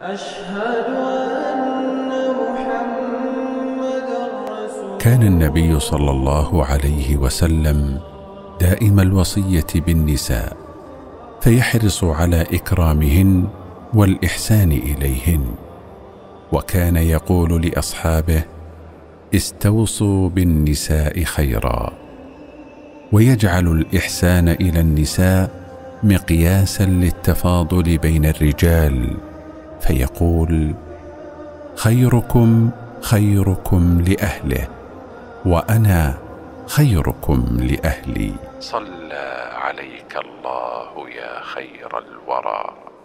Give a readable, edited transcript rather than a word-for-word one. أشهد أن محمدا رسول. كان النبي صلى الله عليه وسلم دائم الوصية بالنساء، فيحرص على إكرامهن والإحسان إليهن، وكان يقول لأصحابه: استوصوا بالنساء خيرا، ويجعل الإحسان إلى النساء مقياسا للتفاضل بين الرجال، فيقول: خيركم خيركم لأهله، وأنا خيركم لأهلي. صلى عليك الله يا خير الورى.